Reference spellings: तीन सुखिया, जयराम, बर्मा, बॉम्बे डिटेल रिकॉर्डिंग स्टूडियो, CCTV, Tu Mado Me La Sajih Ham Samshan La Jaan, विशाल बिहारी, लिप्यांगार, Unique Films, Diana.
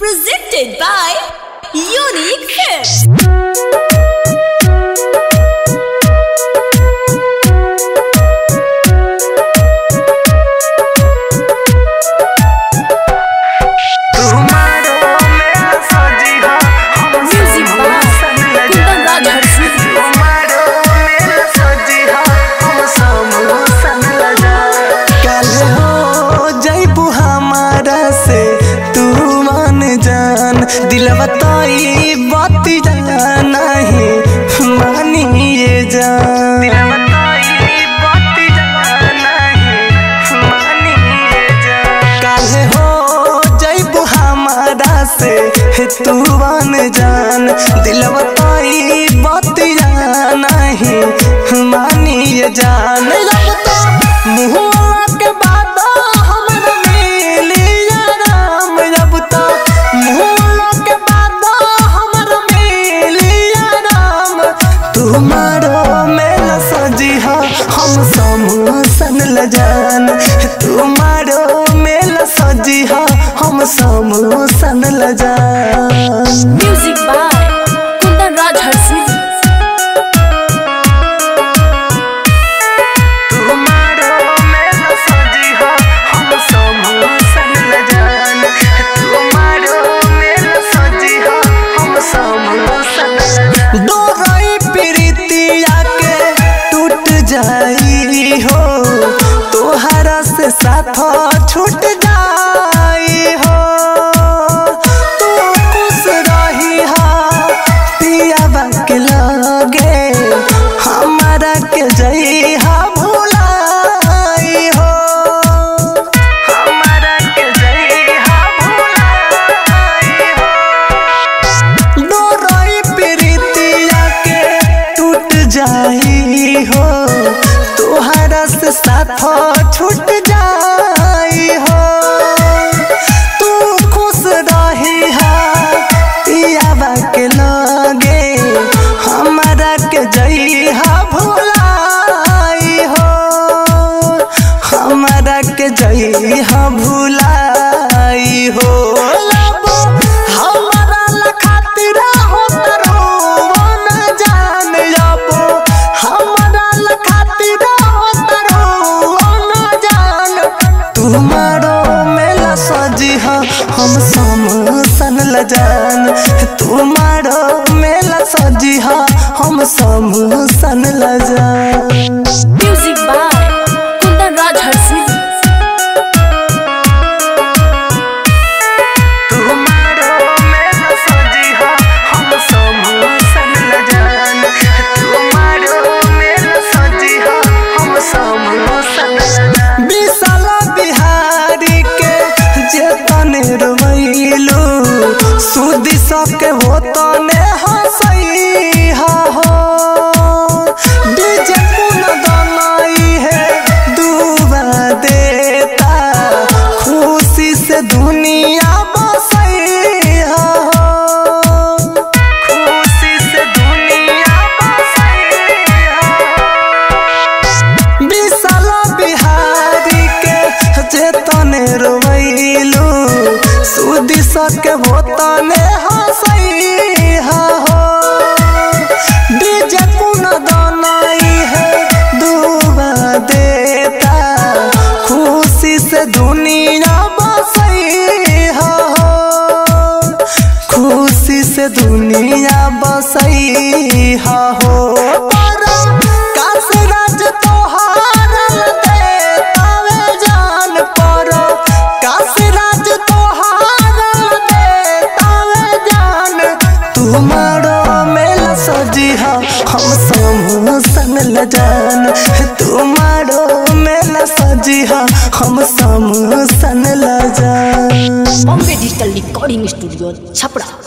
Presented by unique दिलवा तोई बात जाना है मानिए जा दिलवा तोई बात जाना है मानिए जा काल हो जइबू हमारा से तू बन जान दिलवा तोई बात जाना है मानिए जान लब तो मुँह के बाद हमरा मिली आराम लब तो तू मारो मेला सजी हम समसन ला जान तू मारो मेला सजी हम समसन ला जान। म्यूजिक बाय तू मारो मेला सजी हम समसन ला जान तू मारो मेला सजी हम समसन ला जान। साथ छूट जाई हो तू खुश रही पिया बात लगे हमारा के जई भुलाई हो हमारा के जई भुलाई हो दो रही प्रीतिया के टूट जाई हो तुहरा से साथ छूट जाई हो तू खुश रही पिया बात लगे हमारा के जई भुलाई हो हमारा के जई भुलाई हो तू मारो मेला सजी हम समसन ला जान तू मारो मेला सजी हम समसन ला जान। म्यूजिक बाय तू मारो मेला सजी हम समसन ला जान तू मारो मेला सजी हम समसन ला जान। सुदी सके वो तो ने हंसई हो डीजे पुना गानाई है डूबा देता खुशी से दुनिया बसई हो खुशी से दुनिया बसई हो विशाल बिहारी के चेतन रोइलू सुदी सके वो तो ने हंसई हो डीजे पुना गानाई है डूबा देता खुशी से दुनिया बसई हो खुशी से दुनिया बसई हो। तू मारो मेला सजी हम समसन ला जान तू मारो मेला सजी हम समसन ला जान। बॉम्बे डिटेल रिकॉर्डिंग स्टूडियो Chhapra.